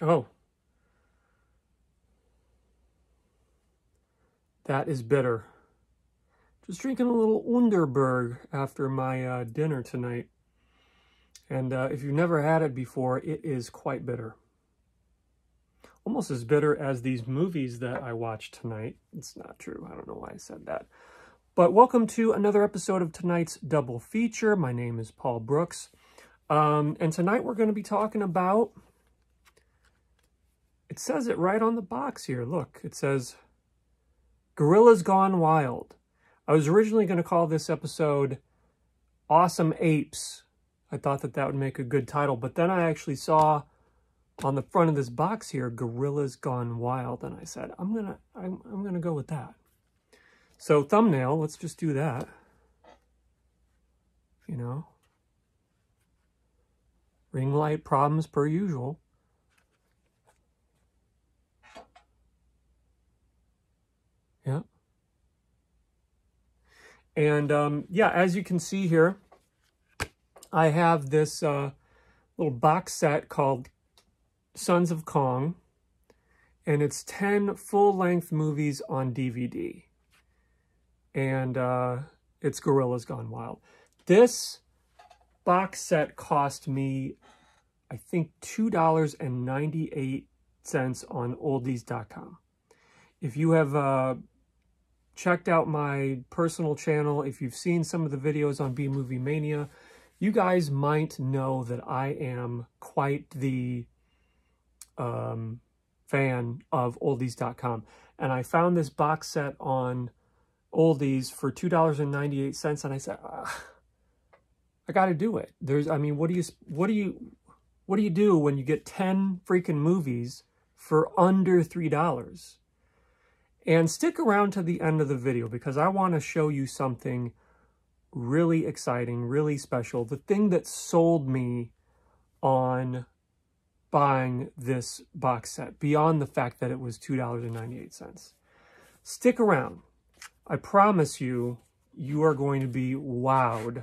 Oh. That is bitter. Just drinking a little Underberg after my dinner tonight. And if you've never had it before, it is quite bitter. Almost as bitter as these movies that I watched tonight. It's not true. I don't know why I said that. But welcome to another episode of tonight's double feature. My name is Paul Brooks. And tonight we're going to be talking about... It says it right on the box here. Look, it says, Gorillas Gone Wild. I was originally going to call this episode Awesome Apes. I thought that that would make a good title, but then I actually saw on the front of this box here, Gorillas Gone Wild, and I said, I'm gonna go with that. So thumbnail, let's just do that. You know, ring light problems per usual. Yeah. And yeah, as you can see here, I have this little box set called Sons of Kong, and it's 10 full-length movies on DVD, and it's Gorillas Gone Wild. This box set cost me, I think, $2.98 on oldies.com. If you have checked out my personal channel, if you've seen some of the videos on B-Movie Mania, you guys might know that I am quite the fan of oldies.com. And I found this box set on Oldies for $2.98, and I said, I got to do it. There's, I mean, what do you do when you get 10 freaking movies for under $3? And stick around to the end of the video because I want to show you something really exciting, really special. The thing that sold me on buying this box set, beyond the fact that it was $2.98. Stick around. I promise you, you are going to be wowed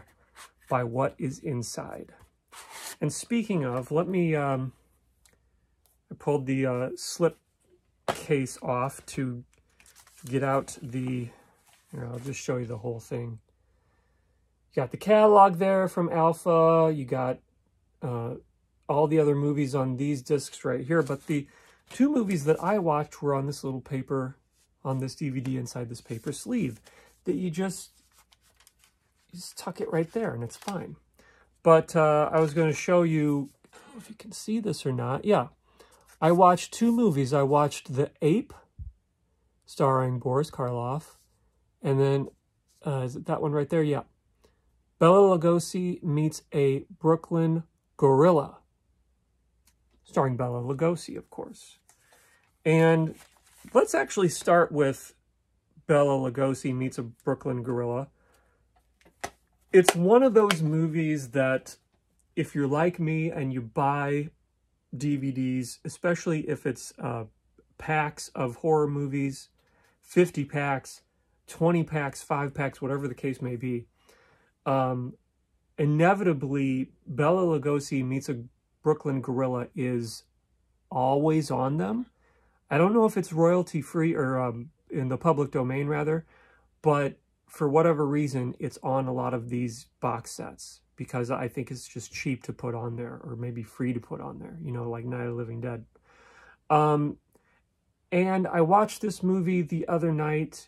by what is inside. And speaking of, let me, I pulled the slip case off to get out the, you know, I'll just show you the whole thing. You got the catalog there from Alpha. You got all the other movies on these discs right here. But the two movies that I watched were on this little paper, on this DVD inside this paper sleeve that you just tuck it right there and it's fine. But I was going to show you, I don't know if you can see this or not. Yeah, I watched two movies. I watched The Ape, starring Boris Karloff. And then, is it that one right there? Yeah. Bela Lugosi meets a Brooklyn gorilla, starring Bela Lugosi, of course. And let's actually start with Bela Lugosi meets a Brooklyn gorilla. It's one of those movies that if you're like me and you buy DVDs, especially if it's packs of horror movies, 50 packs, 20 packs, 5 packs, whatever the case may be, inevitably, Bela Lugosi meets a Brooklyn gorilla is always on them. I don't know if it's royalty free or in the public domain rather, but for whatever reason, it's on a lot of these box sets because I think it's just cheap to put on there or maybe free to put on there, you know, like Night of the Living Dead. And I watched this movie the other night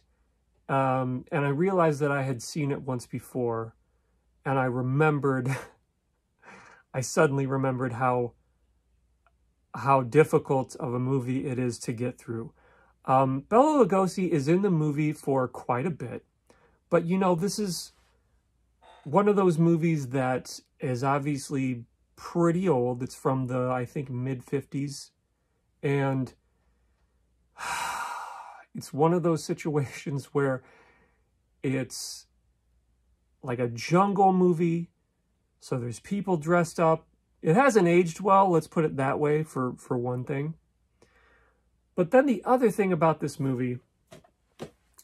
and I realized that I had seen it once before. And I remembered, I suddenly remembered how difficult of a movie it is to get through. Bela Lugosi is in the movie for quite a bit, but you know, this is one of those movies that is obviously pretty old. It's from the, I think, mid-50s. And it's one of those situations where it's like a jungle movie, so there's people dressed up. It hasn't aged well, let's put it that way, for one thing. But then the other thing about this movie,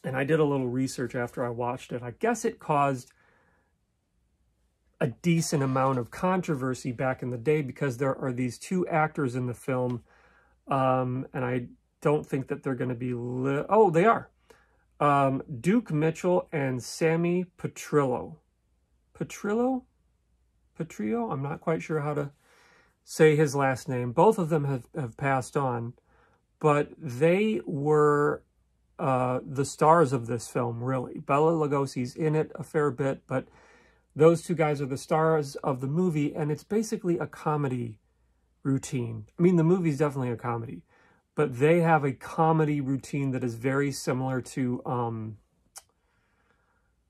and I did a little research after I watched it, I guess it caused a decent amount of controversy back in the day because there are these two actors in the film And I don't think that they're going to be... Oh, they are. Duke Mitchell and Sammy Petrillo. Petrillo? Petrillo? I'm not quite sure how to say his last name. Both of them have passed on, but they were the stars of this film, really. Bela Lugosi's in it a fair bit, but those two guys are the stars of the movie, and it's basically a comedy routine. I mean, the movie's definitely a comedy, but they have a comedy routine that is very similar to, now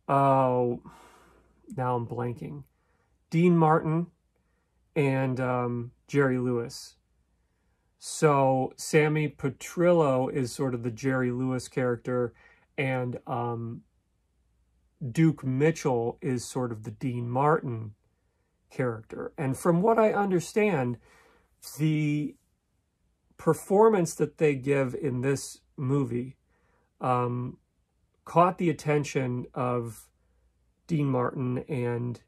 I'm blanking, Dean Martin and Jerry Lewis. So Sammy Petrillo is sort of the Jerry Lewis character, and Duke Mitchell is sort of the Dean Martin character. And from what I understand, the performance that they give in this movie caught the attention of Dean Martin and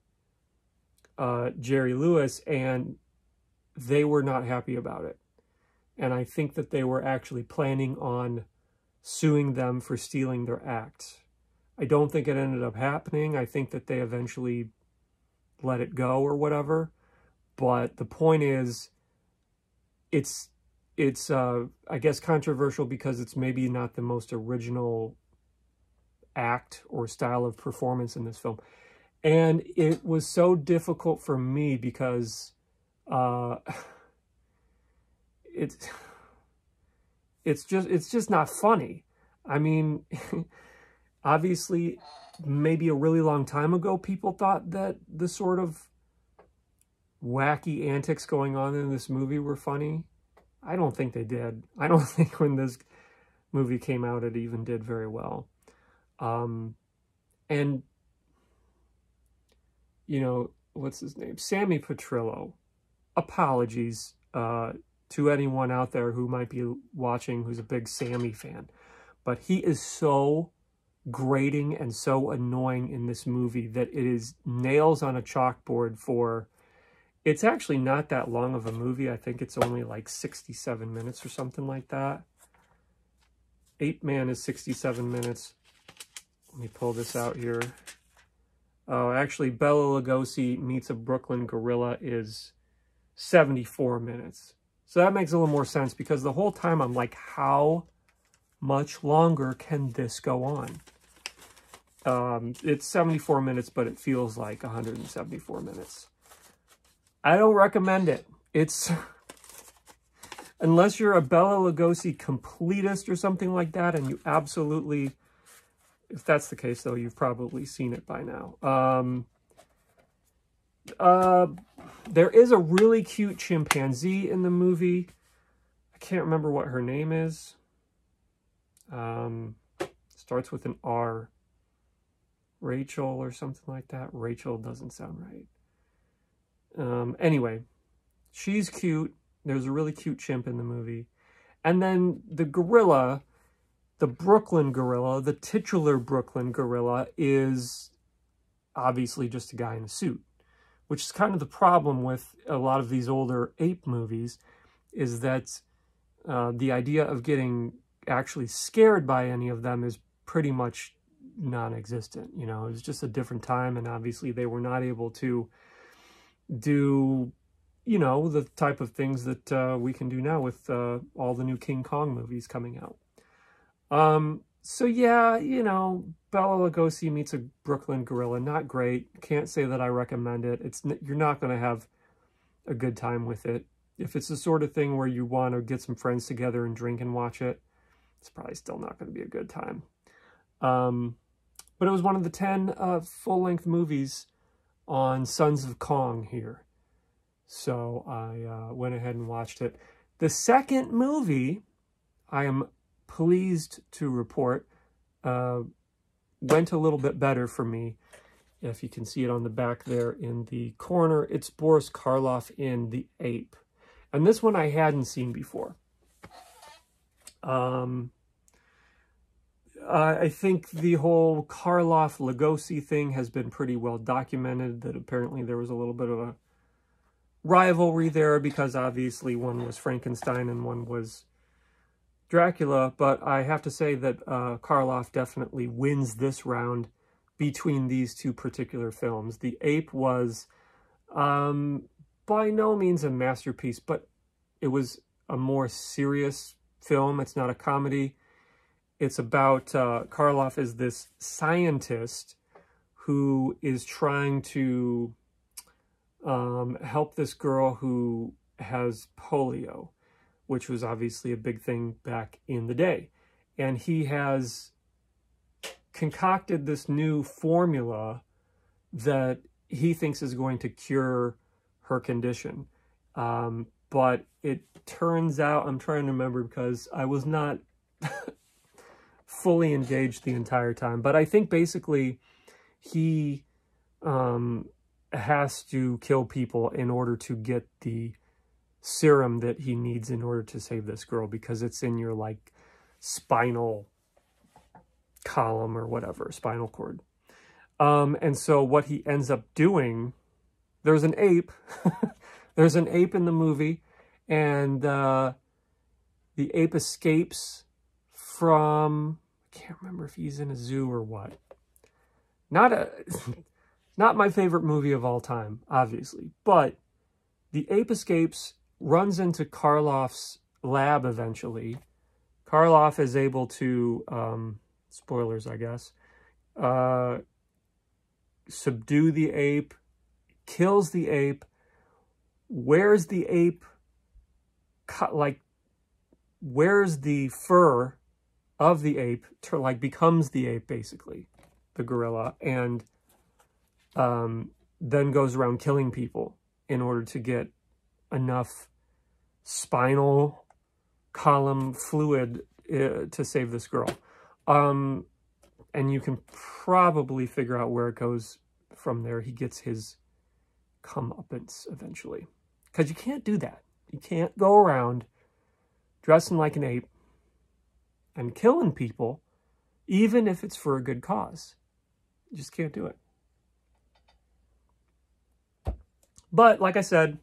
Jerry Lewis, and they were not happy about it. And I think that they were actually planning on suing them for stealing their act. I don't think it ended up happening. I think that they eventually let it go or whatever. But the point is, it's I guess controversial because it's maybe not the most original act or style of performance in this film. And it was so difficult for me because it's just not funny. I mean, obviously, maybe a really long time ago, people thought that the sort of wacky antics going on in this movie were funny. I don't think they did. I don't think when this movie came out, it even did very well. And, you know, what's his name? Sammy Petrillo. Apologies to anyone out there who might be watching who's a big Sammy fan. But he is so grating and so annoying in this movie that it is nails on a chalkboard for... It's actually not that long of a movie. I think it's only like 67 minutes or something like that. Ape Man is 67 minutes. Let me pull this out here. Oh, actually, Bela Lugosi Meets a Brooklyn Gorilla is 74 minutes. So that makes a little more sense because the whole time I'm like, how much longer can this go on? It's 74 minutes, but it feels like 174 minutes. I don't recommend it. It's, unless you're a Bela Lugosi completist or something like that, and you absolutely, if that's the case though, you've probably seen it by now. There is a really cute chimpanzee in the movie. I can't remember what her name is. Starts with an R. Rachel or something like that. Rachel doesn't sound right. Anyway, she's cute. There's a really cute chimp in the movie. And then the gorilla, the Brooklyn gorilla, the titular Brooklyn gorilla is obviously just a guy in a suit, which is kind of the problem with a lot of these older ape movies, is that the idea of getting actually scared by any of them is pretty much non-existent. You know, it was just a different time, and obviously they were not able to do, you know, the type of things that we can do now with all the new King Kong movies coming out. So yeah, you know, Bela Lugosi Meets a Brooklyn Gorilla, not great. Can't say that I recommend it. You're not going to have a good time with it. If it's the sort of thing where you want to get some friends together and drink and watch it, it's probably still not going to be a good time. But it was one of the 10 full-length movies on Sons of Kong here. So I went ahead and watched it. The second movie, I am pleased to report, went a little bit better for me. If you can see it on the back there in the corner, it's Boris Karloff in The Ape. And this one I hadn't seen before. I think the whole Karloff-Lugosi thing has been pretty well documented, that apparently there was a little bit of a rivalry there because obviously one was Frankenstein and one was Dracula, but I have to say that Karloff definitely wins this round between these two particular films. The Ape was by no means a masterpiece, but it was a more serious film. It's not a comedy. It's about Karloff is this scientist who is trying to help this girl who has polio, which was obviously a big thing back in the day. And he has concocted this new formula that he thinks is going to cure her condition. But it turns out, I'm trying to remember because I was not fully engaged the entire time, but I think basically he has to kill people in order to get the serum that he needs in order to save this girl, because it's in your like spinal column or whatever, spinal cord. And so what he ends up doing, there's an ape, there's an ape in the movie, and the ape escapes from, I can't remember if he's in a zoo or what. Not my favorite movie of all time, obviously, but the ape escapes, runs into Karloff's lab eventually. Karloff is able to, spoilers, I guess, subdue the ape, kills the ape, wears the ape, wears the fur of the ape, becomes the ape, basically, the gorilla, and then goes around killing people in order to get enough spinal column fluid to save this girl. And you can probably figure out where it goes from there. He gets his comeuppance eventually. Because you can't do that. You can't go around dressing like an ape and killing people, even if it's for a good cause. You just can't do it. But, like I said,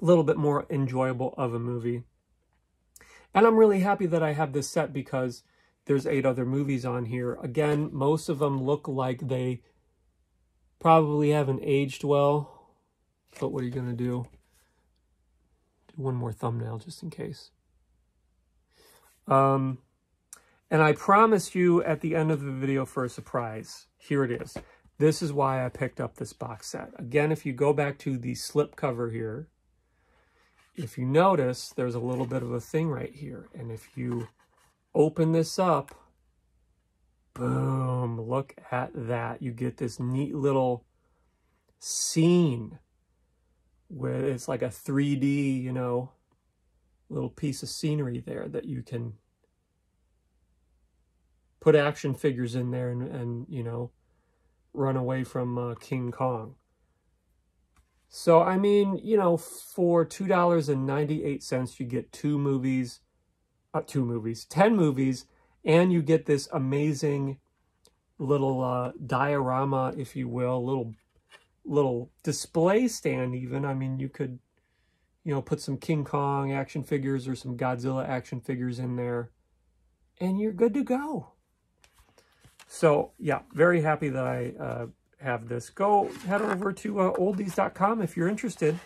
a little bit more enjoyable of a movie. And I'm really happy that I have this set because there's 8 other movies on here. Again, most of them look like they probably haven't aged well. But what are you going to do? Do one more thumbnail just in case. And I promise you at the end of the video for a surprise. Here it is. This is why I picked up this box set. Again, if you go back to the slip cover here, if you notice, there's a little bit of a thing right here. And if you open this up, boom, look at that. You get this neat little scene where it's like a 3D, you know, little piece of scenery there that you can put action figures in there and you know, run away from King Kong. So, I mean, you know, for $2.98, you get 10 movies, and you get this amazing little diorama, if you will, little display stand even. I mean, you could, you know, put some King Kong action figures or some Godzilla action figures in there, and you're good to go. So, yeah, very happy that I have this. Go head over to oldies.com if you're interested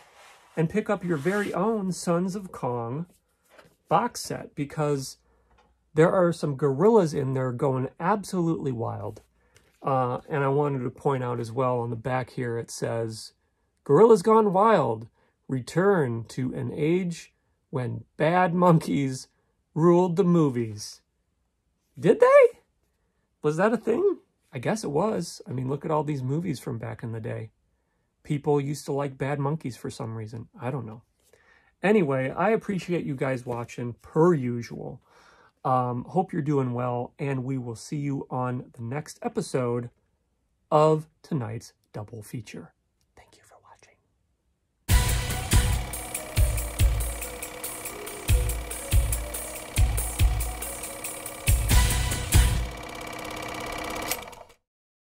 and pick up your very own Sons of Kong box set, because there are some gorillas in there going absolutely wild. And I wanted to point out as well on the back here, it says, "Gorillas Gone Wild, return to an age when bad monkeys ruled the movies." Did they? Was that a thing? I guess it was. I mean, look at all these movies from back in the day. People used to like bad monkeys for some reason. I don't know. Anyway, I appreciate you guys watching, per usual. Hope you're doing well, and we will see you on the next episode of tonight's double feature.